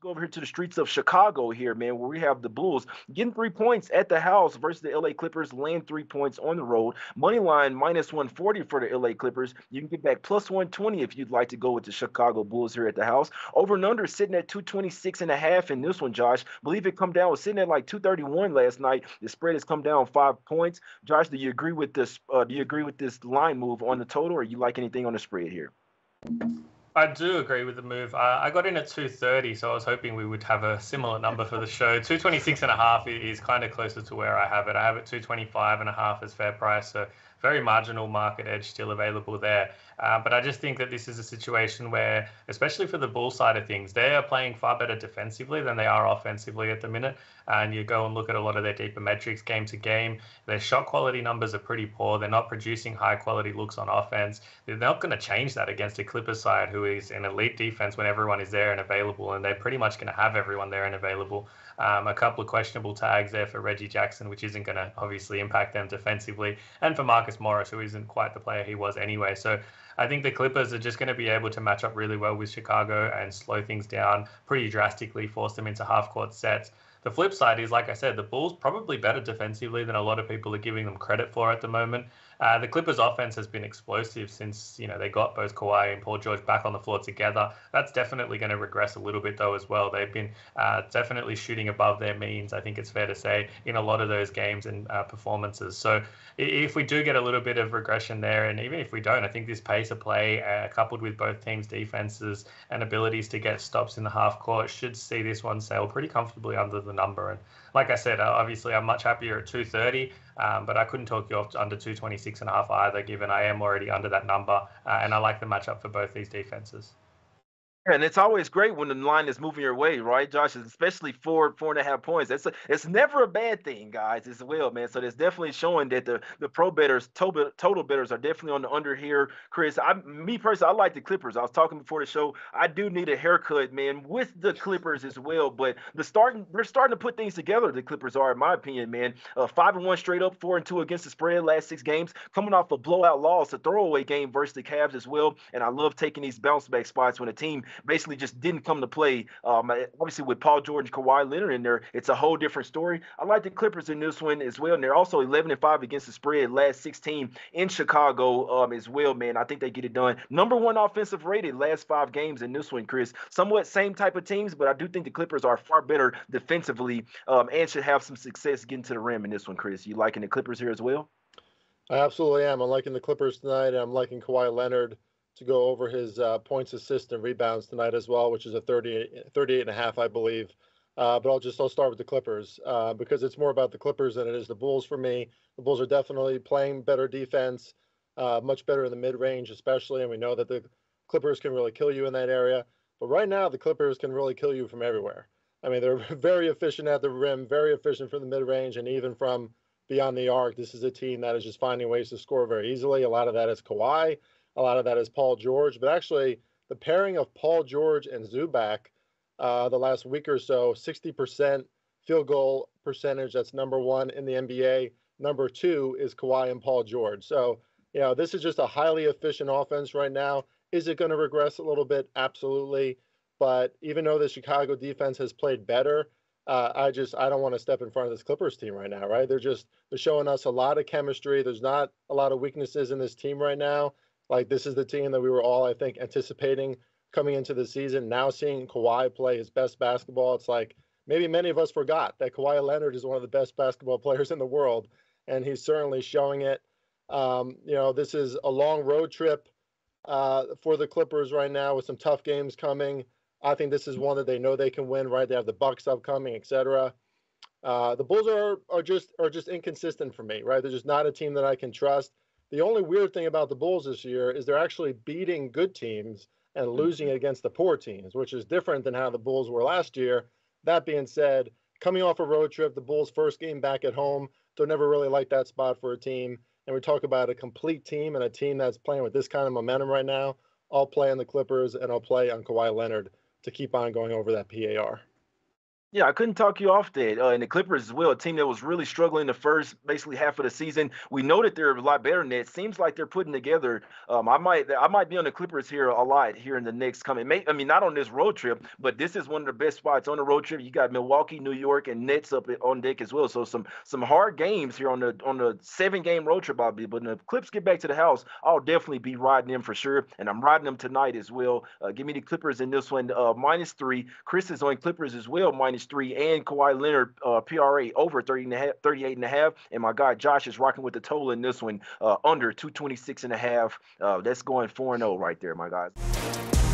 go over here to the streets of Chicago here, man, where we have the Bulls getting 3 points at the house versus the LA Clippers, laying 3 points on the road. Money line -140 for the LA Clippers. You can get back +120 if you'd like to go with the Chicago Bulls here at the house. Over and under sitting at 226.5 in this one, Josh. Believe it come down, was sitting at like 231 last night. The spread has come down 5 points. Josh, do you agree with this? Do you agree with this line move on the total, or you like anything on the spread here? I do agree with the move. I got in at 230, so I was hoping we would have a similar number for the show. 226.5 is kind of closer to where I have it. I have it 225.5 as fair price, so very marginal market edge still available there. But I just think that this is a situation where, especially for the Bull side of things, they are playing far better defensively than they are offensively at the minute. And you go and look at a lot of their deeper metrics game to game. Their shot quality numbers are pretty poor. They're not producing high quality looks on offense. They're not going to change that against the Clippers side, who is an elite defense when everyone is there and available. And they're pretty much going to have everyone there and available. A couple of questionable tags there for Reggie Jackson, which isn't going to obviously impact them defensively, and for Marcus Morris, who isn't quite the player he was anyway. So I think the Clippers are just going to be able to match up really well with Chicago and slow things down pretty drastically, force them into half-court sets. The flip side is, like I said, the Bulls probably better defensively than a lot of people are giving them credit for at the moment. The Clippers' offense has been explosive since, you know, they got both Kawhi and Paul George back on the floor together. That's definitely going to regress a little bit, though, as well. They've been definitely shooting above their means, I think it's fair to say, in a lot of those games and performances. So if we do get a little bit of regression there, and even if we don't, I think this pace of play, coupled with both teams' defenses and abilities to get stops in the half court, should see this one sail pretty comfortably under the number. And like I said, obviously, I'm much happier at 230. But I couldn't talk you off to under 226.5 either, given I am already under that number, and I like the matchup for both these defenses. And it's always great when the line is moving your way, right, Josh? Especially 4.5 points. It's never a bad thing, guys, as well, man. So that's definitely showing that the pro bettors, total bettors are definitely on the under here, Chris. Me personally, I like the Clippers. I was talking before the show. I do need a haircut, man, with the Clippers as well. But they're starting to put things together, the Clippers are, in my opinion, man. 5-1 straight up, 4-2 against the spread last 6 games. Coming off a blowout loss, a throwaway game versus the Cavs as well. And I love taking these bounce-back spots when a team basically just didn't come to play. Obviously, with Paul George and Kawhi Leonard in there, it's a whole different story. I like the Clippers in this one as well, and they're also 11-5 against the spread last 16 in Chicago as well, man. I think they get it done. #1 offensive rated last 5 games in this one, Chris. Somewhat same type of teams, but I do think the Clippers are far better defensively and should have some success getting to the rim in this one, Chris. You liking the Clippers here as well? I absolutely am. I'm liking the Clippers tonight, and I'm liking Kawhi Leonard to go over his points, assists, and rebounds tonight as well, which is a 38.5, I believe. But I'll start with the Clippers because it's more about the Clippers than it is the Bulls for me. The Bulls are definitely playing better defense, much better in the mid-range especially, and we know that the Clippers can really kill you in that area. But right now, the Clippers can really kill you from everywhere. I mean, they're very efficient at the rim, very efficient from the mid-range, and even from beyond the arc. This is a team that is just finding ways to score very easily. A lot of that is Kawhi. A lot of that is Paul George, but actually the pairing of Paul George and Zubac the last week or so, 60% field goal percentage, that's #1 in the NBA. #2 is Kawhi and Paul George. So, you know, this is just a highly efficient offense right now. Is it going to regress a little bit? Absolutely. But even though the Chicago defense has played better, I don't want to step in front of this Clippers team right now, right? They're showing us a lot of chemistry. There's not a lot of weaknesses in this team right now. Like, this is the team that we were all, I think, anticipating coming into the season. Now seeing Kawhi play his best basketball, it's like maybe many of us forgot that Kawhi Leonard is one of the best basketball players in the world, and he's certainly showing it. You know, this is a long road trip for the Clippers right now with some tough games coming. I think this is one that they know they can win, right? They have the Bucks upcoming, et cetera. The Bulls are just inconsistent for me, right? They're just not a team that I can trust. The only weird thing about the Bulls this year is they're actually beating good teams and losing against the poor teams, which is different than how the Bulls were last year. That being said, coming off a road trip, the Bulls' first game back at home, they'll never really like that spot for a team. And we talk about a complete team and a team that's playing with this kind of momentum right now. I'll play on the Clippers, and I'll play on Kawhi Leonard to keep on going over that PAR. Yeah, I couldn't talk you off that. And the Clippers as well, a team that was really struggling the first basically half of the season. We know that they're a lot better than that. It seems like they're putting together. I might be on the Clippers here a lot here in the next coming. Not on this road trip, but this is one of the best spots on the road trip. You got Milwaukee, New York, and Nets up on deck as well. So some hard games here on the 7-game road trip. I'll be, but when the Clips get back to the house, I'll definitely be riding them for sure, and I'm riding them tonight as well. Give me the Clippers in this one, -3. Chris is on Clippers as well, -3, and Kawhi Leonard PRA over 38.5, and my guy Josh is rocking with the total in this one, under 226.5. That's going 4-0 right there, my guys.